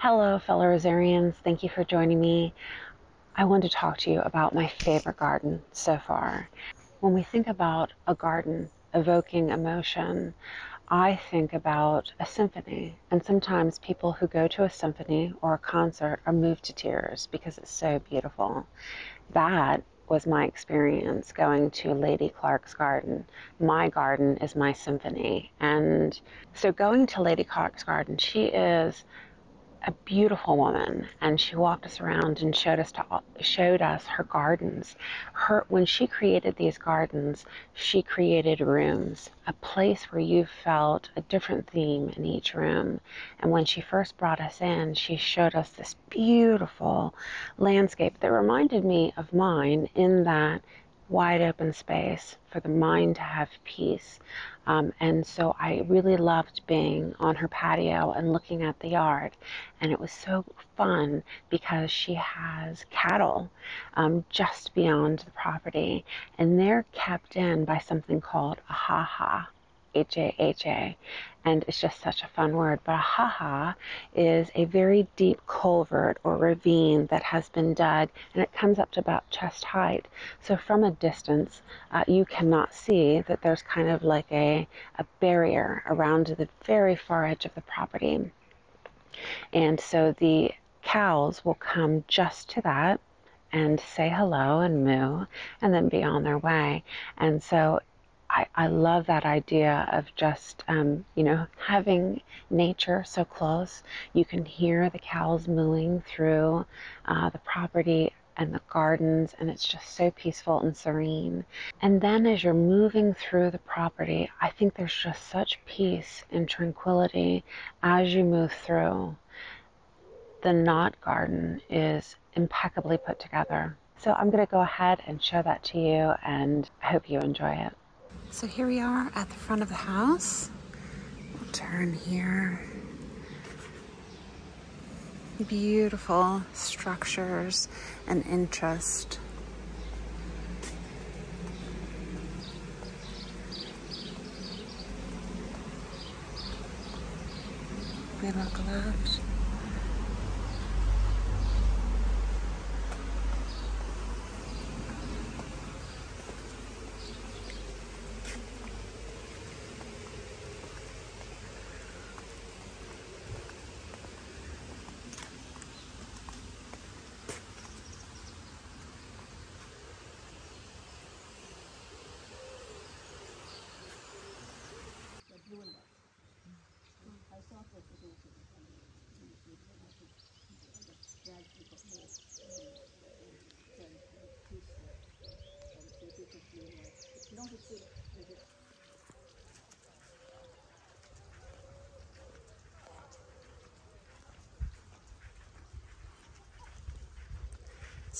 Hello, fellow Rosarians. Thank you for joining me. I want to talk to you about my favorite garden so far. When we think about a garden evoking emotion, I think about a symphony. And sometimes people who go to a symphony or a concert are moved to tears because it's so beautiful. That was my experience going to Lady Clark's garden. My garden is my symphony. And so going to Lady Clark's garden, she is a beautiful woman, and she walked us around and showed us her gardens. When she created these gardens, she created rooms, a place where you felt a different theme in each room. And when she first brought us in, she showed us this beautiful landscape that reminded me of mine, in that wide open space for the mind to have peace. And so I really loved being on her patio and looking at the yard. And it was so fun because she has cattle just beyond the property, and they're kept in by something called a ha-ha. H-A-H-A, and it's just such a fun word. But a ha-ha is a very deep culvert or ravine that has been dug, and it comes up to about chest height. So from a distance, you cannot see that there's kind of like a barrier around the very far edge of the property. And so the cows will come just to that and say hello and moo, and then be on their way. And so I love that idea of just, you know, having nature so close. You can hear the cows mooing through the property and the gardens, and it's just so peaceful and serene. And then as you're moving through the property, I think there's just such peace and tranquility as you move through. The knot garden is impeccably put together. So I'm going to go ahead and show that to you, and I hope you enjoy it. So here we are at the front of the house. We'll turn here. Beautiful structures and interest. We look left.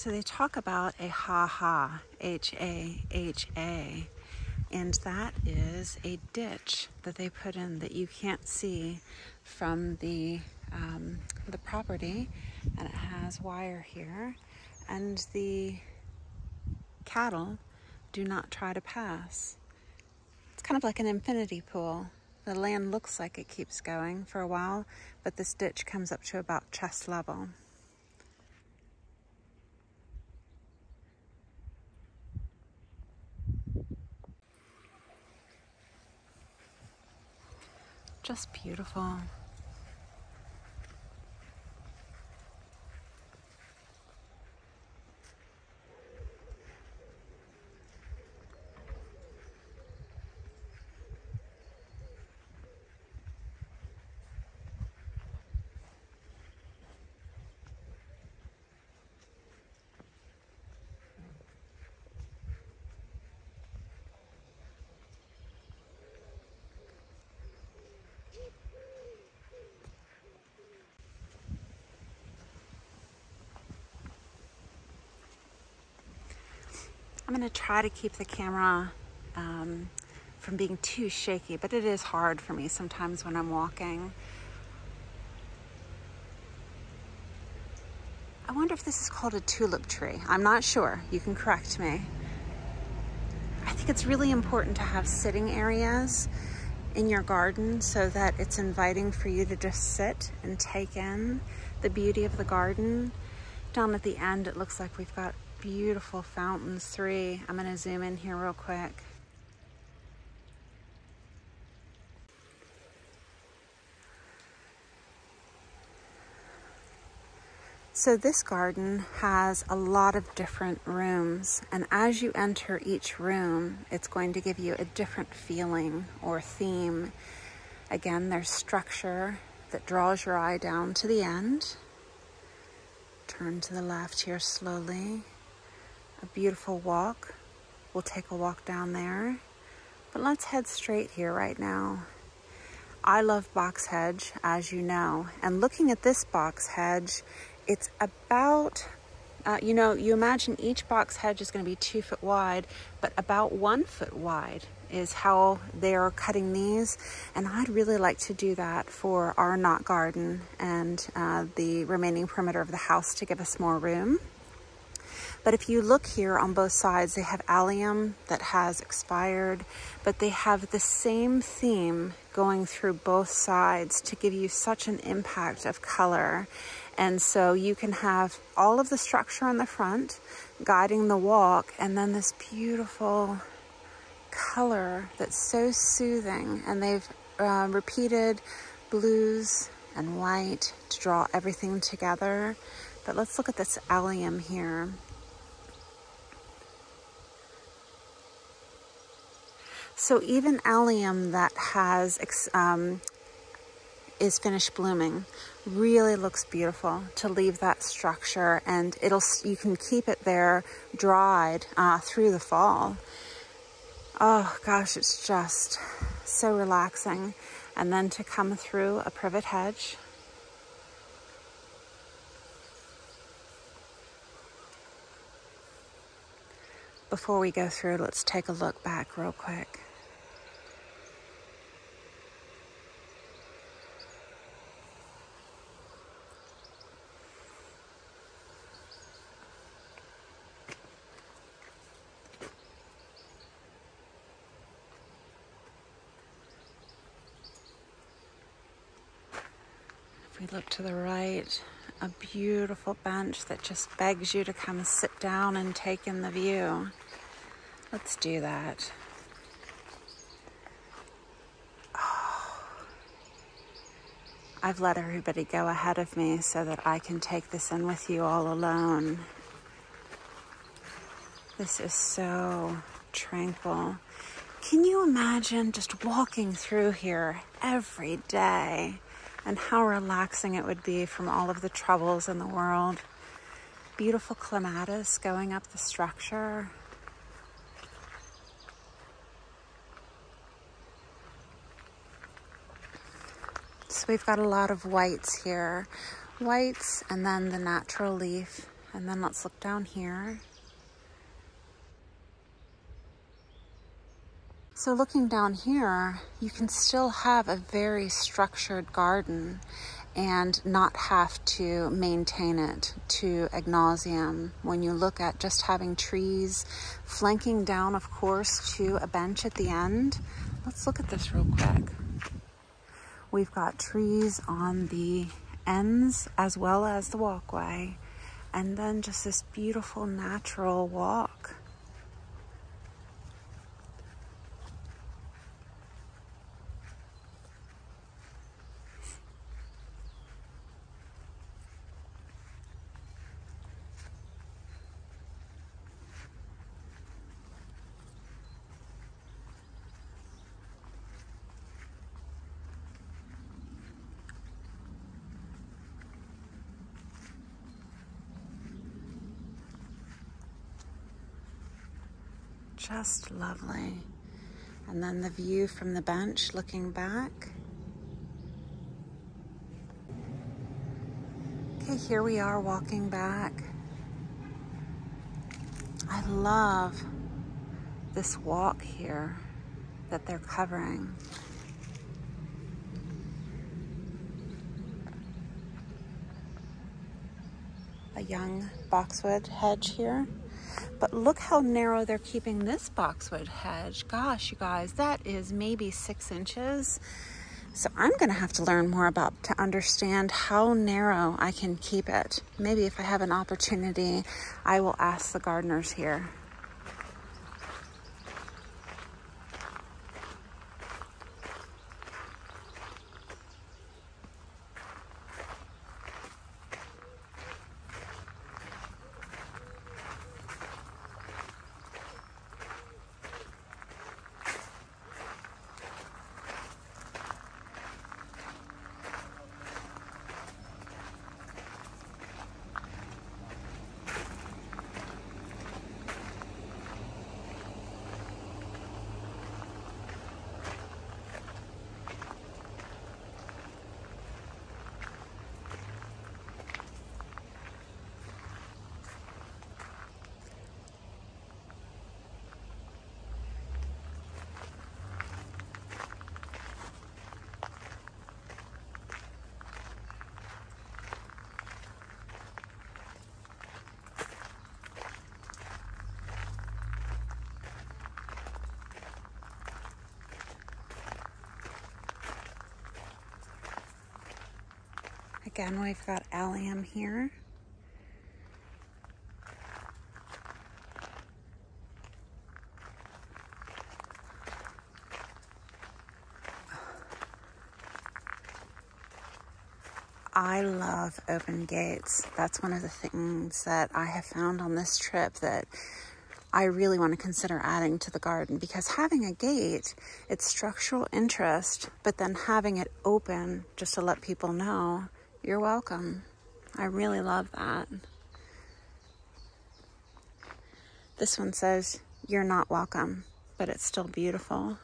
So they talk about a ha-ha, H-A-H-A, and that is a ditch that they put in that you can't see from the property, and it has wire here, and the cattle do not try to pass. It's kind of like an infinity pool. The land looks like it keeps going for a while, but this ditch comes up to about chest level. Just beautiful. I'm going to try to keep the camera from being too shaky, but it is hard for me sometimes when I'm walking. I wonder if this is called a tulip tree. I'm not sure. You can correct me. I think it's really important to have sitting areas in your garden so that it's inviting for you to just sit and take in the beauty of the garden. Down at the end, it looks like we've got beautiful fountains, three. I'm gonna zoom in here real quick. So this garden has a lot of different rooms, and as you enter each room, it's going to give you a different feeling or theme. Again, there's structure that draws your eye down to the end. Turn to the left here slowly. A beautiful walk. We'll take a walk down there, but let's head straight here right now. I love box hedge, as you know, and looking at this box hedge, it's about, you imagine each box hedge is going to be 2 foot wide, but about 1 foot wide is how they're cutting these. And I'd really like to do that for our knot garden and the remaining perimeter of the house to give us more room. But if you look here on both sides, they have allium that has expired, but they have the same theme going through both sides to give you such an impact of color. And so you can have all of the structure in the front guiding the walk, and then this beautiful color that's so soothing. And they've repeated blues and white to draw everything together. But let's look at this allium here. So even allium that has is finished blooming really looks beautiful to leave that structure, and you can keep it there dried through the fall. Oh gosh, it's just so relaxing. And then to come through a privet hedge, before we go through, let's take a look back real quick. We look to the right, a beautiful bench that just begs you to come sit down and take in the view. Let's do that. Oh, I've let everybody go ahead of me so that I can take this in with you all alone. This is so tranquil. Can you imagine just walking through here every day? And how relaxing it would be from all of the troubles in the world. Beautiful clematis going up the structure. So we've got a lot of whites here. Whites, and then the natural leaf. And then let's look down here. So looking down here, you can still have a very structured garden and not have to maintain it to ad nauseum. When you look at just having trees flanking down, of course, to a bench at the end. Let's look at this real quick. We've got trees on the ends as well as the walkway, and then just this beautiful natural walk. Just lovely. And then the view from the bench looking back. Okay, here we are walking back. I love this walk here that they're covering. A young boxwood hedge here. But look how narrow they're keeping this boxwood hedge. Gosh, you guys, that is maybe 6 inches. So I'm gonna have to learn more about to understand how narrow I can keep it. Maybe if I have an opportunity, I will ask the gardeners here. Again, we've got allium here. I love open gates. That's one of the things that I have found on this trip that I really want to consider adding to the garden, because having a gate, it's structural interest, but then having it open just to let people know you're welcome. I really love that. This one says, "You're not welcome," but it's still beautiful.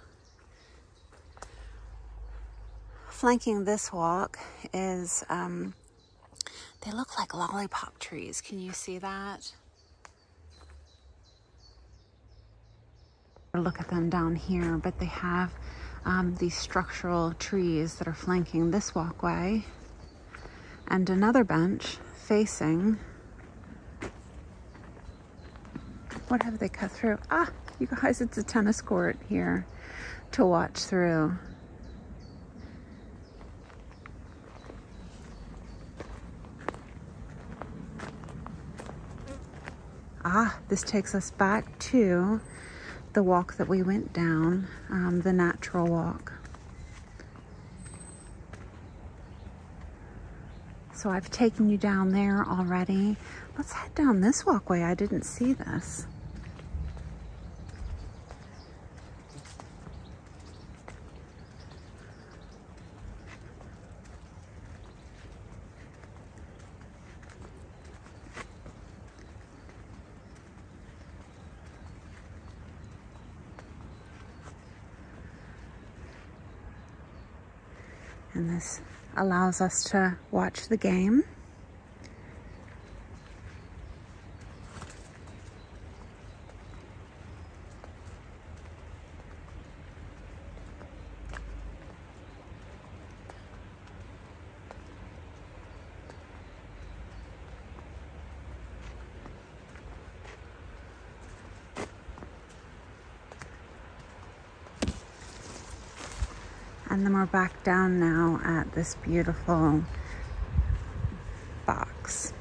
Flanking this walk is, they look like lollipop trees. Can you see that? Look at them down here, but they have these structural trees that are flanking this walkway. And another bench facing, what have they cut through? Ah, you guys, it's a tennis court here to watch through. Ah, this takes us back to the walk that we went down, the natural walk. So I've taken you down there already. Let's head down this walkway. I didn't see this. And this allows us to watch the game. And then we're back down now at this beautiful box.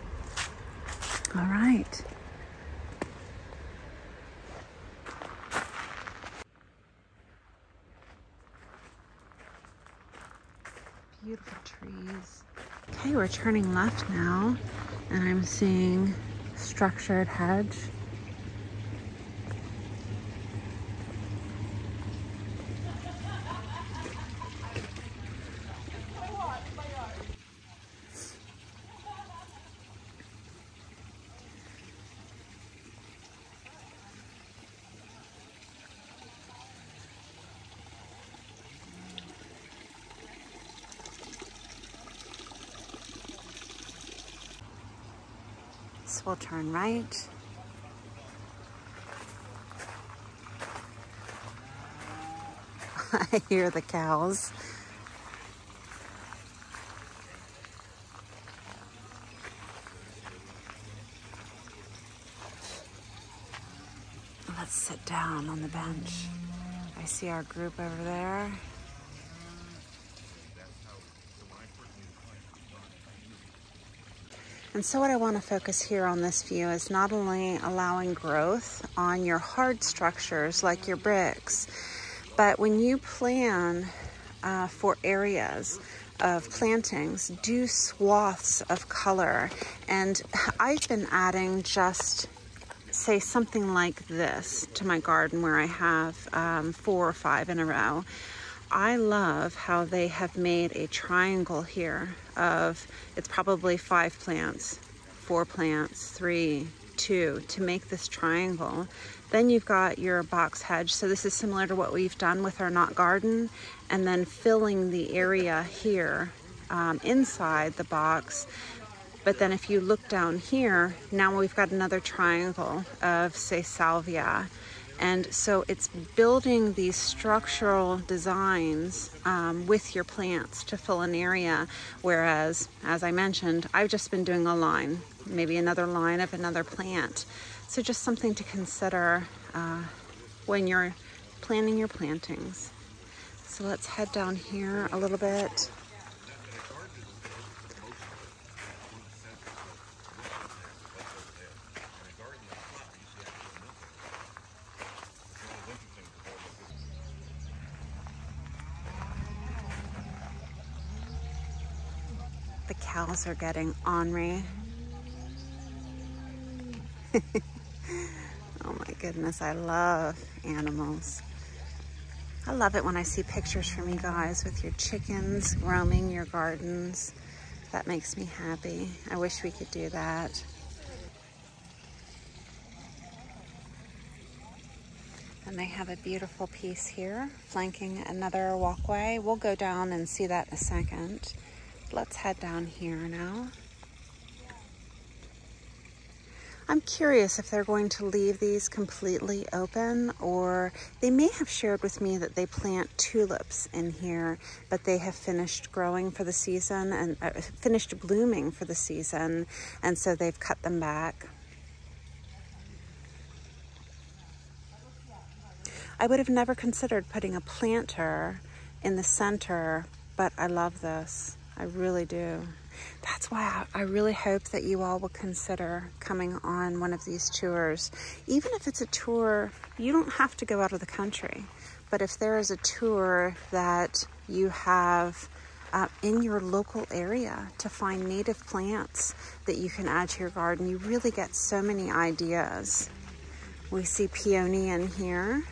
All right. Beautiful trees. Okay, we're turning left now, and I'm seeing structured hedge. We'll turn right. I hear the cows. sit down on the bench. I see our group over there. And so what I want to focus here on this view is not only allowing growth on your hard structures like your bricks, but when you plan for areas of plantings, do swaths of color. And I've been adding just, say, something like this to my garden where I have 4 or 5 in a row. I love how they have made a triangle here of, it's probably 5 plants, 4 plants, 3, 2, to make this triangle. Then you've got your box hedge. So this is similar to what we've done with our knot garden, and then filling the area here inside the box. But then if you look down here, now we've got another triangle of, say, salvia. And so it's building these structural designs with your plants to fill an area. Whereas, as I mentioned, I've just been doing a line, maybe another line of another plant. So just something to consider when you're planning your plantings. So let's head down here a little bit. The cows are getting ornery. Oh my goodness, I love animals. I love it when I see pictures from you guys with your chickens roaming your gardens. That makes me happy. I wish we could do that. And they have a beautiful piece here, flanking another walkway. We'll go down and see that in a second. Let's head down here now. I'm curious if they're going to leave these completely open, or they may have shared with me that they plant tulips in here, but they have finished growing for the season and finished blooming for the season, and so they've cut them back. I would have never considered putting a planter in the center, but I love this. I really do. That's why I really hope that you all will consider coming on one of these tours. Even if it's a tour, you don't have to go out of the country, but if there is a tour that you have in your local area to find native plants that you can add to your garden, you really get so many ideas. We see peony in here.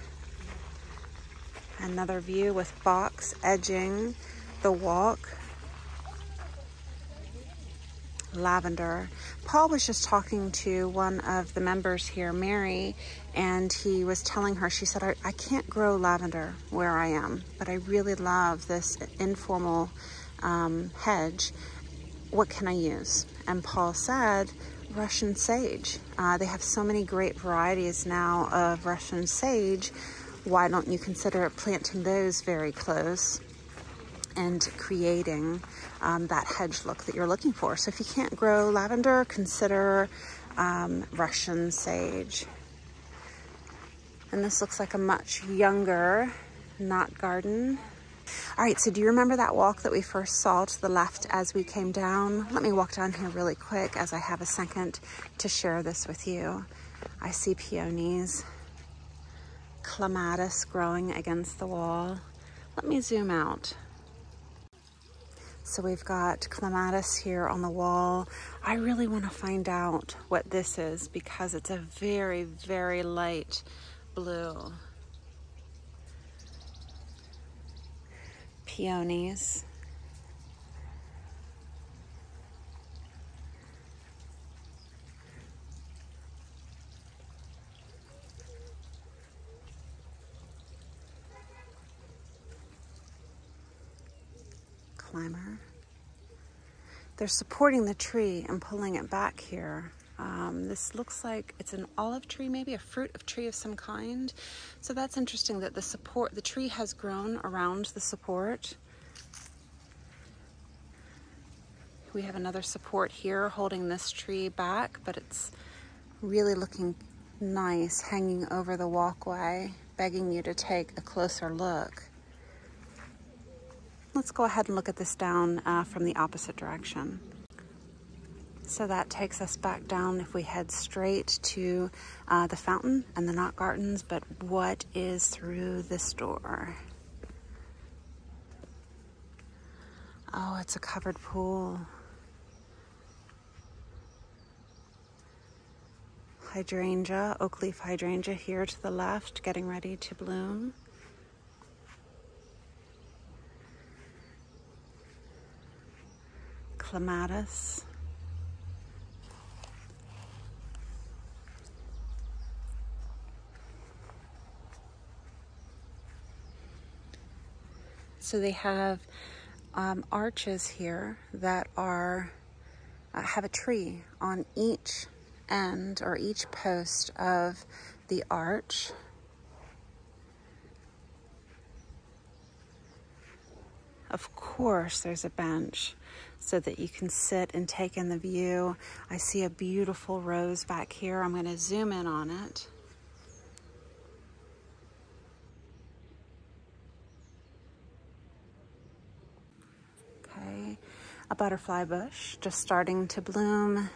Another view with box edging the walk. Lavender. Paul was just talking to one of the members here, Mary, and he was telling her, she said, I can't grow lavender where I am, but I really love this informal hedge. What can I use? And Paul said, Russian sage. They have so many great varieties now of Russian sage. Why don't you consider planting those very close and creating that hedge look that you're looking for? So if you can't grow lavender, consider Russian sage. And this looks like a much younger knot garden. All right, so do you remember that walk that we first saw to the left as we came down? Let me walk down here really quick as I have a second to share this with you. I see peonies, clematis growing against the wall. Let me zoom out. So we've got clematis here on the wall. I really want to find out what this is because it's a very, very light blue. Peonies. Climber. They're supporting the tree and pulling it back here. This looks like it's an olive tree, maybe a fruit of tree of some kind. So that's interesting that the support, the tree has grown around the support. We have another support here holding this tree back, but it's really looking nice hanging over the walkway, begging you to take a closer look. Let's go ahead and look at this down from the opposite direction. So that takes us back down if we head straight to the fountain and the knot gardens, but what is through this door? Oh, it's a covered pool. Hydrangea, oak leaf hydrangea here to the left, getting ready to bloom. Clematis. So they have arches here that are have a tree on each end or each post of the arch. Of course, there's a bench so that you can sit and take in the view. I see a beautiful rose back here. I'm going to zoom in on it. A butterfly bush just starting to bloom.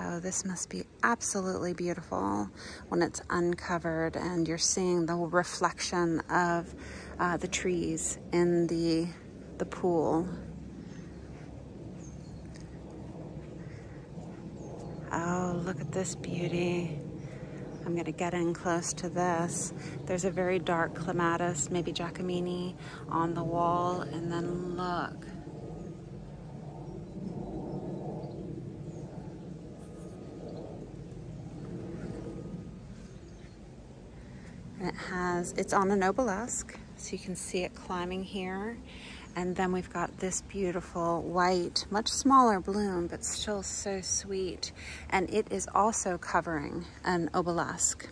Oh, this must be absolutely beautiful when it's uncovered and you're seeing the reflection of the trees in the pool. Oh, look at this beauty. I'm going to get in close to this. There's a very dark clematis, maybe Jackmanii, on the wall, and then look. And it's on an obelisk, so you can see it climbing here. And then we've got this beautiful white, much smaller bloom, but still so sweet. And it is also covering an obelisk.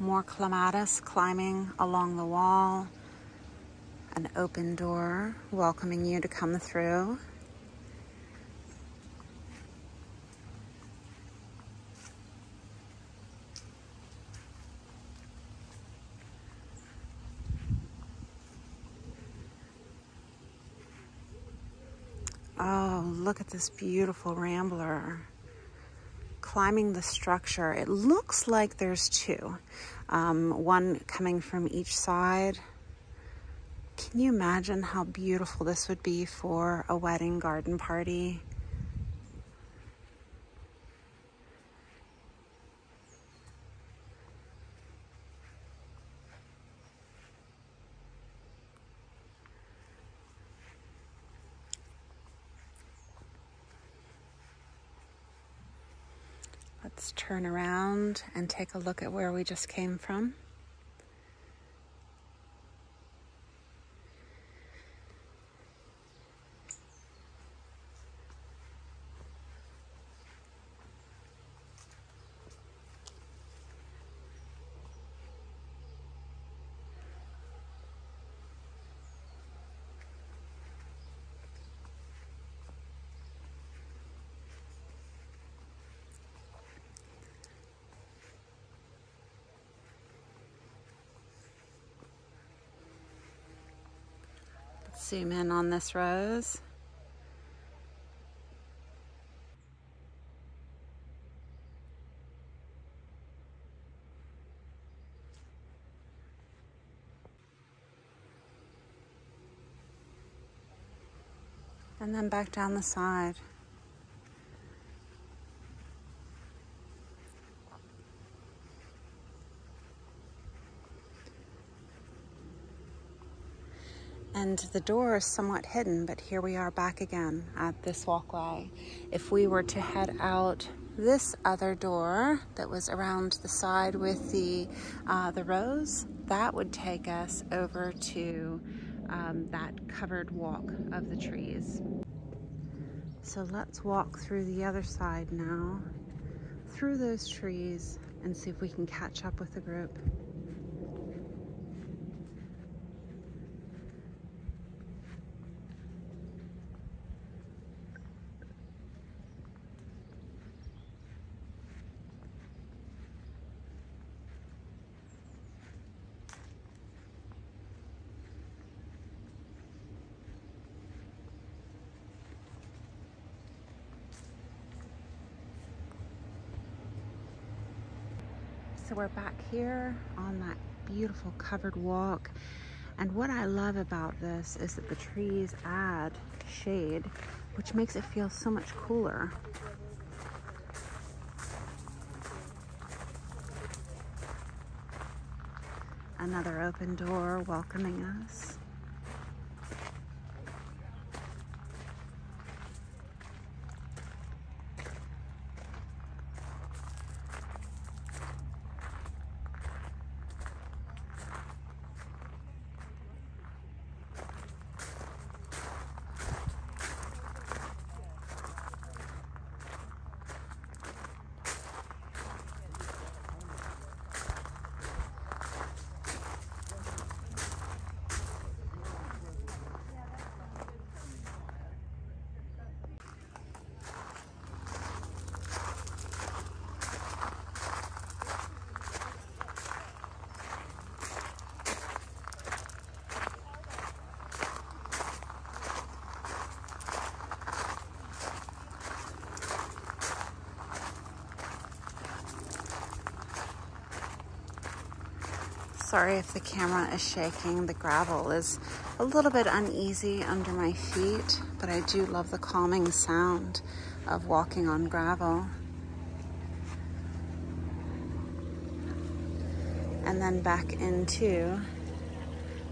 More clematis climbing along the wall. An open door welcoming you to come through. Oh, look at this beautiful rambler climbing the structure. It looks like there's two, one coming from each side. Can you imagine how beautiful this would be for a wedding garden party? Let's turn around and take a look at where we just came from. Zoom in on this rose. And then back down the side. And the door is somewhat hidden, but here we are back again at this walkway. If we were to head out this other door that was around the side with the rose, that would take us over to that covered walk of the trees. So let's walk through the other side now, through those trees, and see if we can catch up with the group. So we're back here on that beautiful covered walk, and what I love about this is that the trees add shade, which makes it feel so much cooler. Another open door welcoming us. Sorry if the camera is shaking. The gravel is a little bit uneasy under my feet, but I do love the calming sound of walking on gravel. And then back into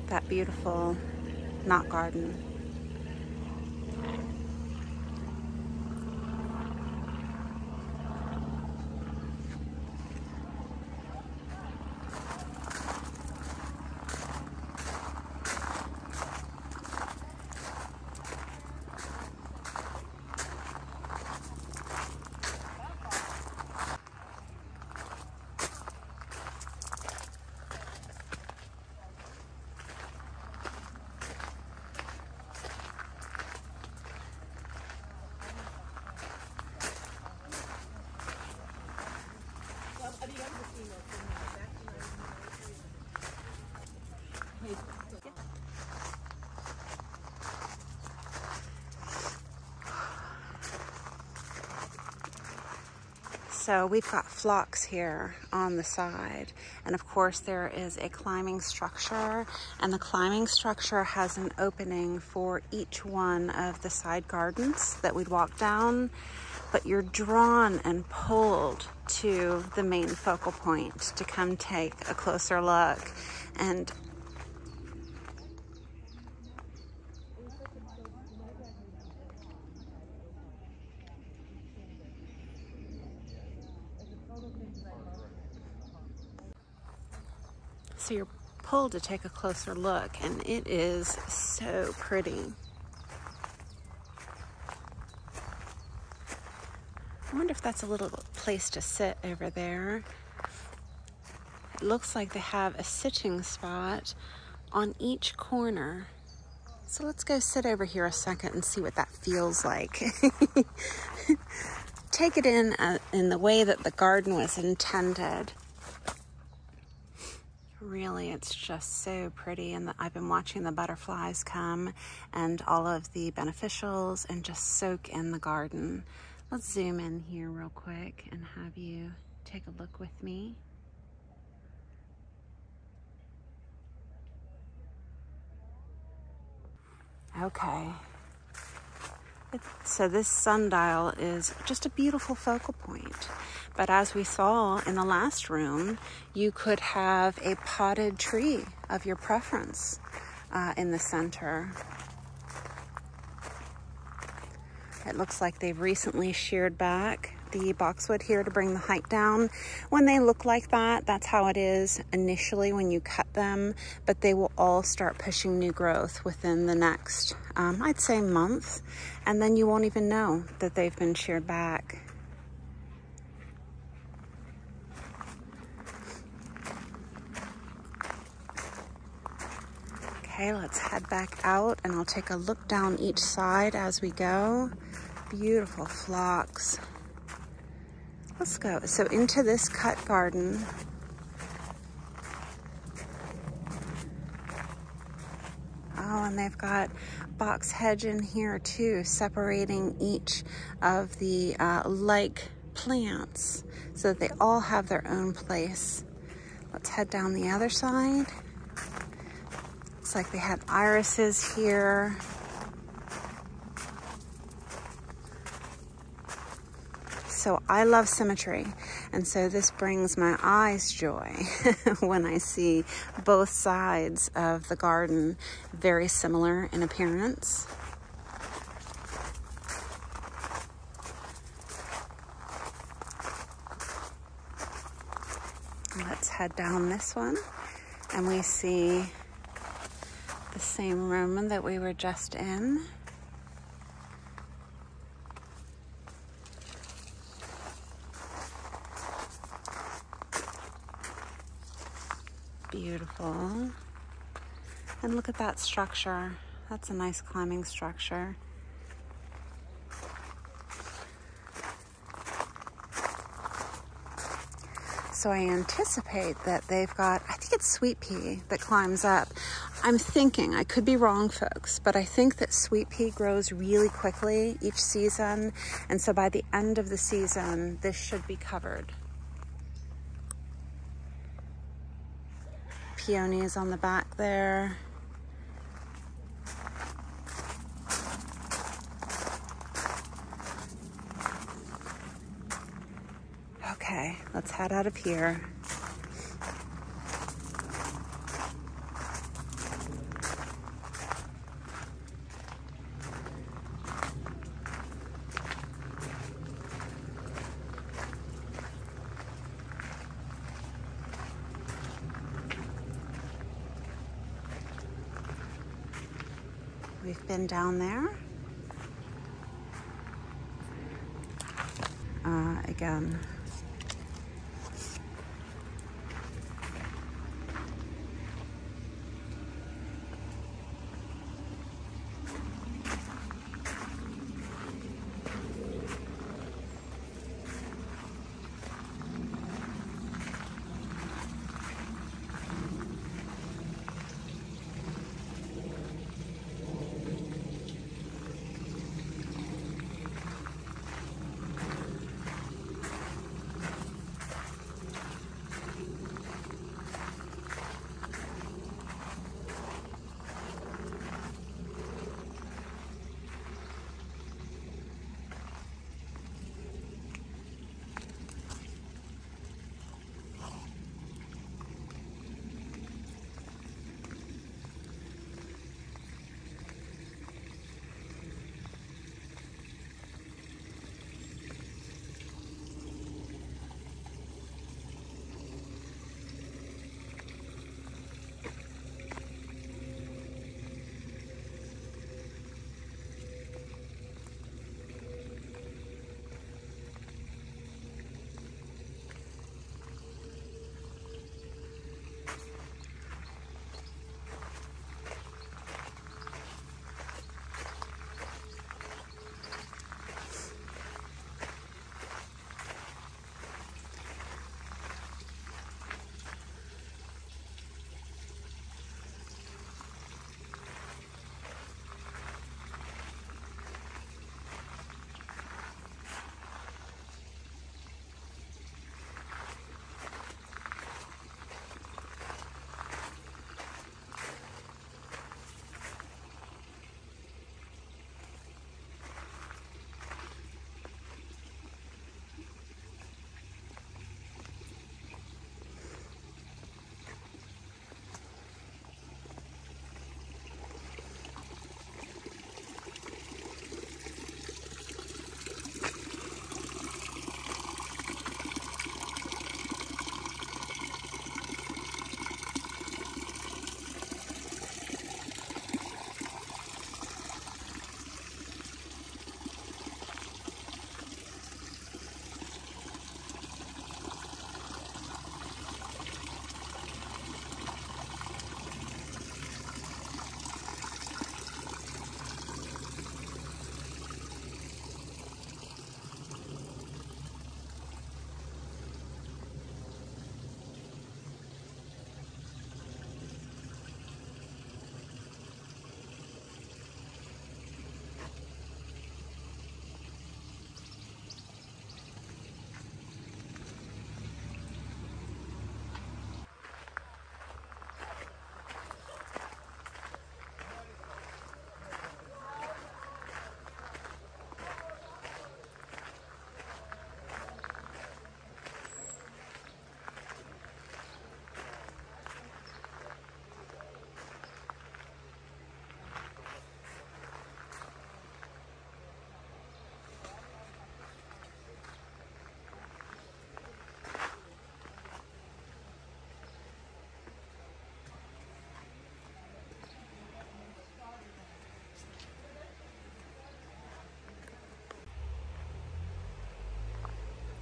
that beautiful knot garden. So we've got flocks here on the side, and of course there is a climbing structure, and the climbing structure has an opening for each one of the side gardens that we'd walk down, but you're drawn and pulled to the main focal point to come take a closer look. And so you're pulled to take a closer look, and it is so pretty. I wonder if that's a little place to sit over there. It looks like they have a sitting spot on each corner. So let's go sit over here a second and see what that feels like. Take it in the way that the garden was intended. Really, it's just so pretty, and I've been watching the butterflies come and all of the beneficials and just soak in the garden. Let's zoom in here real quick and have you take a look with me. Okay, so this sundial is just a beautiful focal point. But as we saw in the last room, you could have a potted tree of your preference in the center. It looks like they've recently sheared back the boxwood here to bring the height down. When they look like that, that's how it is initially when you cut them, but they will all start pushing new growth within the next, I'd say, month. And then you won't even know that they've been sheared back. Okay, let's head back out, and I'll take a look down each side as we go. Beautiful flocks. Let's go. So into this cut garden. Oh, and they've got box hedge in here too, separating each of the like plants so that they all have their own place. Let's head down the other side. Looks like they had irises here. So I love symmetry, and so this brings my eyes joy when I see both sides of the garden very similar in appearance. Let's head down this one, and we see the same room that we were just in. Beautiful. And look at that structure. That's a nice climbing structure. So I anticipate that they've got, I think it's sweet pea that climbs up. I'm thinking, I could be wrong folks, but I think that sweet pea grows really quickly each season. And so by the end of the season, this should be covered. Peonies on the back there. Okay, let's head out of here. We've been down there. Again.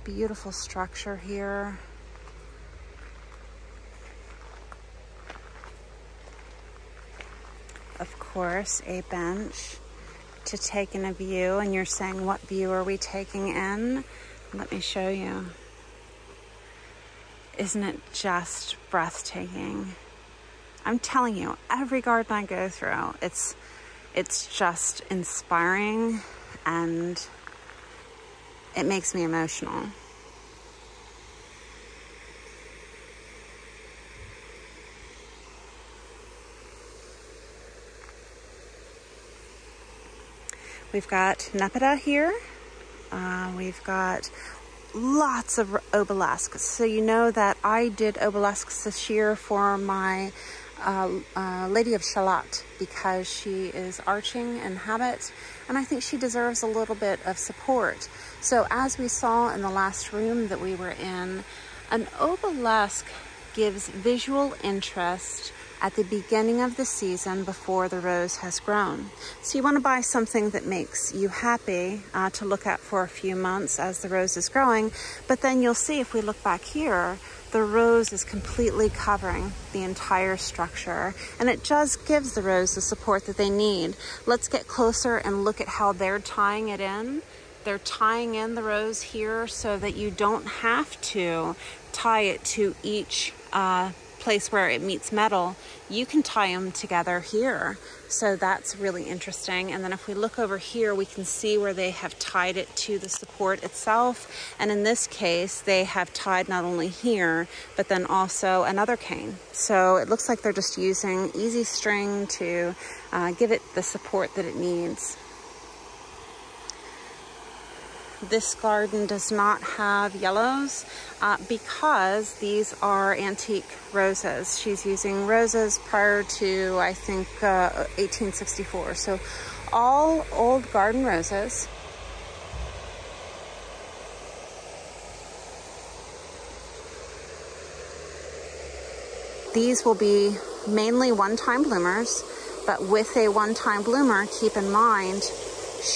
Beautiful structure here. Of course, a bench to take in a view, and you're saying, what view are we taking in? Let me show you. Isn't it just breathtaking? I'm telling you, every garden I go through, it's just inspiring, and it makes me emotional. We've got Nepeta here. We've got lots of obelisks. So you know that I did obelisks this year for my Lady of Shalott, because she is arching in habit, and I think she deserves a little bit of support. So as we saw in the last room that we were in, an obelisk gives visual interest at the beginning of the season before the rose has grown. So you want to buy something that makes you happy to look at for a few months as the rose is growing, but then you'll see, if we look back here, the rose is completely covering the entire structure, and it just gives the rose the support that they need. Let's get closer and look at how they're tying it in. They're tying in the rose here so that you don't have to tie it to each place where it meets metal. You can tie them together here. So that's really interesting. And then if we look over here, we can see where they have tied it to the support itself. And in this case, they have tied not only here, but then also another cane. So it looks like they're just using easy string to give it the support that it needs. This garden does not have yellows because these are antique roses. She's using roses prior to, I think, 1864. So all old garden roses. These will be mainly one-time bloomers, but with a one-time bloomer, keep in mind,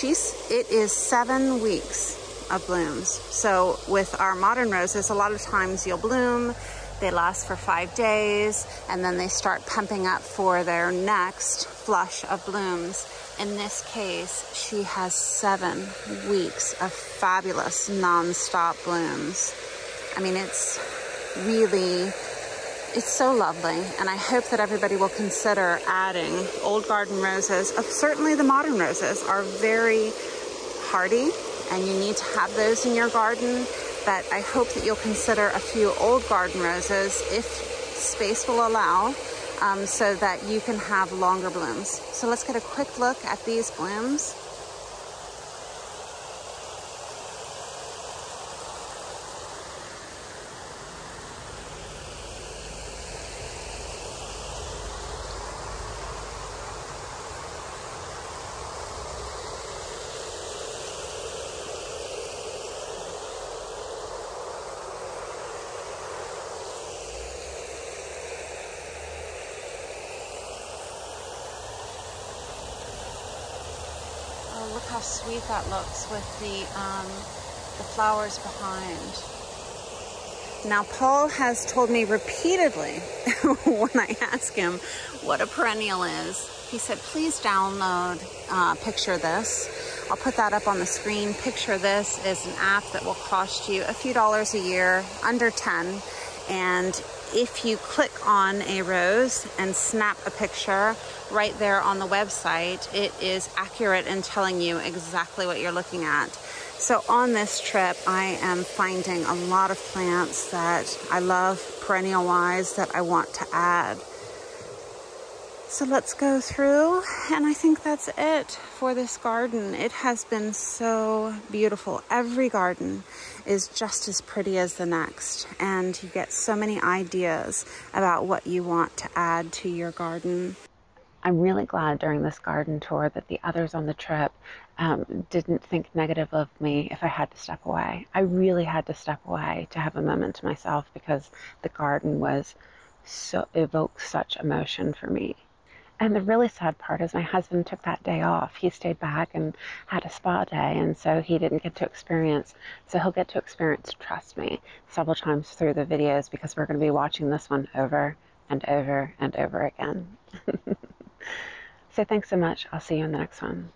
it is 7 weeks of blooms. So with our modern roses, a lot of times you'll bloom, they last for 5 days, and then they start pumping up for their next flush of blooms. In this case, she has 7 weeks of fabulous non-stop blooms. I mean, it's really, it's so lovely, and I hope that everybody will consider adding old garden roses. Certainly the modern roses are very hardy, and you need to have those in your garden, but I hope that you'll consider a few old garden roses if space will allow, so that you can have longer blooms. So let's get a quick look at these blooms. Look how sweet that looks with the flowers behind. Now, Paul has told me repeatedly when I ask him what a perennial is, he said, please download Picture This. I'll put that up on the screen. Picture This is an app that will cost you a few dollars a year, under 10. And if you click on a rose and snap a picture right there on the website, it is accurate in telling you exactly what you're looking at. So on this trip, I am finding a lot of plants that I love perennial wise that I want to add. So let's go through, and I think that's it for this garden. It has been so beautiful. Every garden is just as pretty as the next, and you get so many ideas about what you want to add to your garden. I'm really glad during this garden tour that the others on the trip didn't think negative of me if I had to step away. I really had to step away to have a moment to myself, because the garden was so evoked such emotion for me. And the really sad part is my husband took that day off. He stayed back and had a spa day, and so he didn't get to experience. So he'll get to experience, trust me, several times through the videos, because we're going to be watching this one over and over and over again. So thanks so much. I'll see you in the next one.